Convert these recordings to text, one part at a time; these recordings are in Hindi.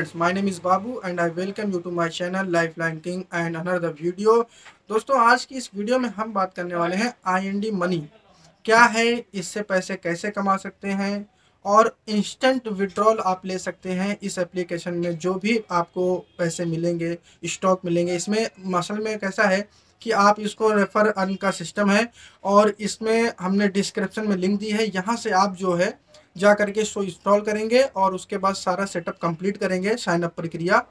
Friends, my name is Babu and I welcome you to my channel lifeline king and another video. दोस्तों, आज की इस वीडियो में हम बात करने वाले हैं आईएनडी मनी क्या है, इससे पैसे कैसे कमा सकते हैं और इंस्टेंट विड्रॉल आप ले सकते हैं इस एप्लीकेशन में। जो भी आपको पैसे मिलेंगे, स्टॉक मिलेंगे, इसमें मसल में कैसा है कि आप इसको रेफ़र अर्न का सिस्टम है और इसमें हमने डिस्क्रिप्शन में लिंक दी है। यहाँ से आप जो है जा करके इसको इंस्टॉल करेंगे और उसके बाद सारा सेटअप कंप्लीट करेंगे, साइन अप प्रक्रिया।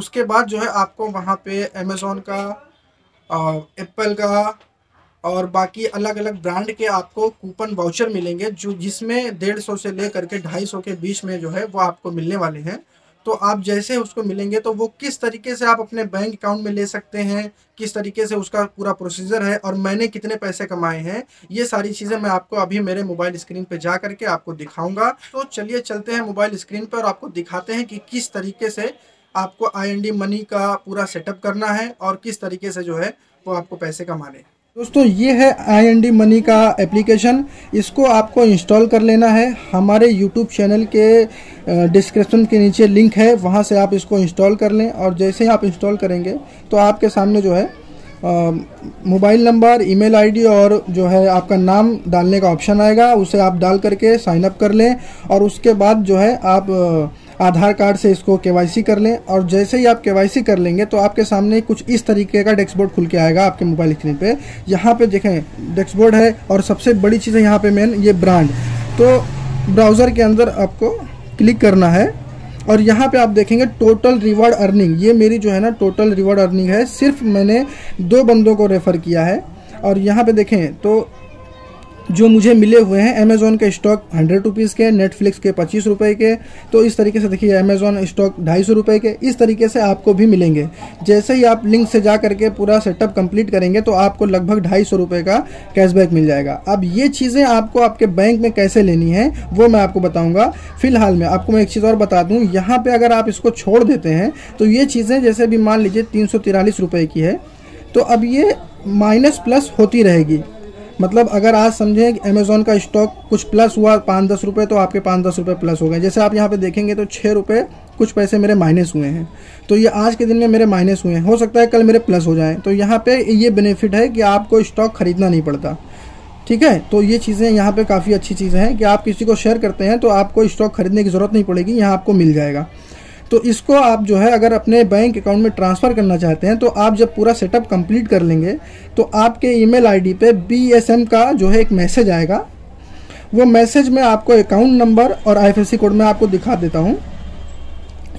उसके बाद जो है आपको वहाँ पे अमेज़ॉन का, एप्पल का और बाकी अलग अलग ब्रांड के आपको कूपन वाउचर मिलेंगे, जो जिसमें 150 से ले करके 250 के बीच में जो है वो आपको मिलने वाले हैं। तो आप जैसे उसको मिलेंगे तो वो किस तरीके से आप अपने बैंक अकाउंट में ले सकते हैं, किस तरीके से उसका पूरा प्रोसीजर है और मैंने कितने पैसे कमाए हैं, ये सारी चीज़ें मैं आपको अभी मेरे मोबाइल स्क्रीन पे जा करके आपको दिखाऊंगा। तो चलिए चलते हैं मोबाइल स्क्रीन पर और आपको दिखाते हैं कि किस तरीके से आपको आईएनडी मनी का पूरा सेटअप करना है और किस तरीके से जो है वो आपको पैसे कमाने हैं। दोस्तों, ये है आईएनडी मनी का एप्लीकेशन। इसको आपको इंस्टॉल कर लेना है। हमारे यूट्यूब चैनल के डिस्क्रिप्शन के नीचे लिंक है, वहाँ से आप इसको इंस्टॉल कर लें। और जैसे ही आप इंस्टॉल करेंगे तो आपके सामने जो है मोबाइल नंबर, ईमेल आईडी और जो है आपका नाम डालने का ऑप्शन आएगा, उसे आप डाल करके साइन अप कर लें। और उसके बाद जो है आप आधार कार्ड से इसको केवाईसी कर लें। और जैसे ही आप केवाईसी कर लेंगे तो आपके सामने कुछ इस तरीके का डैशबोर्ड खुल के आएगा आपके मोबाइल स्क्रीन पे। यहाँ पे देखें, डैशबोर्ड है और सबसे बड़ी चीज़ है यहाँ पे मेन ये ब्रांड। तो ब्राउज़र के अंदर आपको क्लिक करना है और यहाँ पे आप देखेंगे टोटल रिवॉर्ड अर्निंग। ये मेरी जो है ना टोटल रिवॉर्ड अर्निंग है, सिर्फ मैंने 2 बंदों को रेफ़र किया है। और यहाँ पर देखें तो जो मुझे मिले हुए हैं, अमेज़ॉन के स्टॉक 100 रुपीज़ के, नेटफ्लिक्स के 25 रुपये के। तो इस तरीके से देखिए, अमेज़ॉन स्टॉक 250 रुपये के, इस तरीके से आपको भी मिलेंगे। जैसे ही आप लिंक से जा करके पूरा सेटअप कंप्लीट करेंगे तो आपको लगभग 250 रुपये का कैशबैक मिल जाएगा। अब ये चीज़ें आपको आपके बैंक में कैसे लेनी है वो मैं आपको बताऊँगा। फ़िलहाल मैं आपको एक चीज़ और बता दूँ, यहाँ पर अगर आप इसको छोड़ देते हैं तो ये चीज़ें जैसे भी मान लीजिए 343 रुपये की है, तो अब ये माइनस प्लस होती रहेगी। मतलब अगर आज समझें कि अमेज़ॉन का स्टॉक कुछ प्लस हुआ 5-10 रुपये, तो आपके 5-10 रुपये प्लस हो गए। जैसे आप यहाँ पे देखेंगे तो 6 रुपये कुछ पैसे मेरे माइनस हुए हैं। तो ये आज के दिन में मेरे माइनस हुए हैं, हो सकता है कल मेरे प्लस हो जाएं। तो यहाँ पे ये बेनिफिट है कि आपको स्टॉक ख़रीदना नहीं पड़ता, ठीक है। तो ये चीज़ें यहाँ पर काफ़ी अच्छी चीज़ें हैं कि आप किसी को शेयर करते हैं तो आपको स्टॉक खरीदने की ज़रूरत नहीं पड़ेगी, यहाँ आपको मिल जाएगा। तो इसको आप जो है अगर अपने बैंक अकाउंट में ट्रांसफ़र करना चाहते हैं तो आप जब पूरा सेटअप कंप्लीट कर लेंगे तो आपके ईमेल आईडी पे BSM का जो है एक मैसेज आएगा। वो मैसेज में आपको अकाउंट नंबर और IFSC कोड में आपको दिखा देता हूँ।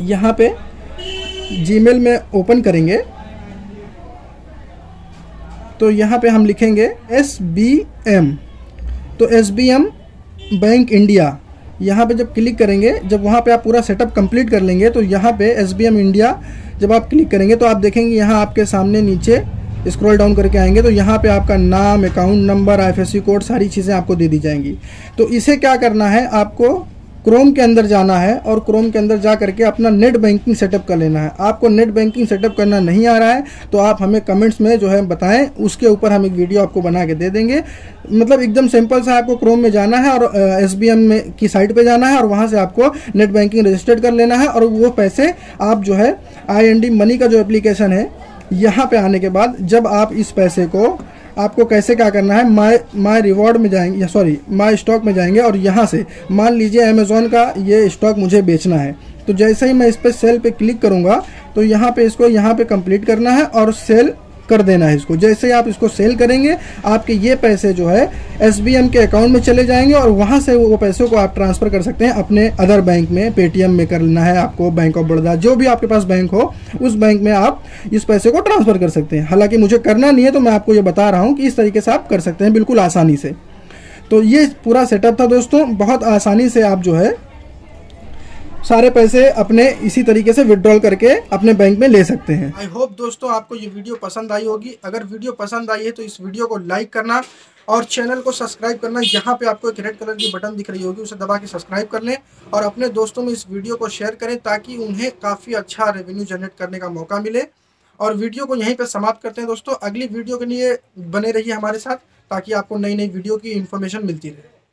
यहाँ पे Gmail में ओपन करेंगे तो यहाँ पे हम लिखेंगे SBM, तो SBM बैंक इंडिया। यहाँ पे जब क्लिक करेंगे, जब वहाँ पे आप पूरा सेटअप कंप्लीट कर लेंगे तो यहाँ पे SBM इंडिया जब आप क्लिक करेंगे तो आप देखेंगे यहाँ आपके सामने नीचे स्क्रॉल डाउन करके आएंगे तो यहाँ पे आपका नाम, अकाउंट नंबर, IFSC कोड, सारी चीज़ें आपको दे दी जाएंगी। तो इसे क्या करना है, आपको क्रोम के अंदर जाना है और क्रोम के अंदर जा करके अपना नेट बैंकिंग सेटअप कर लेना है। आपको नेट बैंकिंग सेटअप करना नहीं आ रहा है तो आप हमें कमेंट्स में जो है बताएं, उसके ऊपर हम एक वीडियो आपको बना के दे देंगे। मतलब एकदम सिंपल सा, आपको क्रोम में जाना है और SBM में की साइट पे जाना है और वहाँ से आपको नेट बैंकिंग रजिस्टर्ड कर लेना है। और वो पैसे आप जो है आईएनडी मनी का जो एप्लीकेशन है, यहाँ पर आने के बाद जब आप इस पैसे को आपको कैसे क्या करना है, माय रिवॉर्ड में जाएंगे या सॉरी माय स्टॉक में जाएंगे और यहाँ से मान लीजिए अमेज़ॉन का ये स्टॉक मुझे बेचना है। तो जैसे ही मैं इस पर सेल पे क्लिक करूँगा तो यहाँ पे इसको यहाँ पे कंप्लीट करना है और सेल कर देना है इसको। जैसे ही आप इसको सेल करेंगे आपके ये पैसे जो है SBM के अकाउंट में चले जाएंगे और वहाँ से वो पैसों को आप ट्रांसफ़र कर सकते हैं अपने अदर बैंक में। PayTM में करना है आपको, बैंक ऑफ बड़ौदा, जो भी आपके पास बैंक हो उस बैंक में आप इस पैसे को ट्रांसफ़र कर सकते हैं। हालांकि मुझे करना नहीं है तो मैं आपको ये बता रहा हूँ कि इस तरीके से आप कर सकते हैं बिल्कुल आसानी से। तो ये पूरा सेटअप था दोस्तों, बहुत आसानी से आप जो है सारे पैसे अपने इसी तरीके से विड्रॉल करके अपने बैंक में ले सकते हैं। आई होप दोस्तों आपको ये वीडियो पसंद आई होगी। अगर वीडियो पसंद आई है तो इस वीडियो को लाइक करना और चैनल को सब्सक्राइब करना। यहाँ पे आपको एक रेड कलर की बटन दिख रही होगी, उसे दबा के सब्सक्राइब कर लें और अपने दोस्तों में इस वीडियो को शेयर करें ताकि उन्हें काफ़ी अच्छा रेवेन्यू जनरेट करने का मौका मिले। और वीडियो को यहीं पर समाप्त करते हैं दोस्तों। अगली वीडियो के लिए बने रहिए हमारे साथ ताकि आपको नई नई वीडियो की इन्फॉर्मेशन मिलती रहे।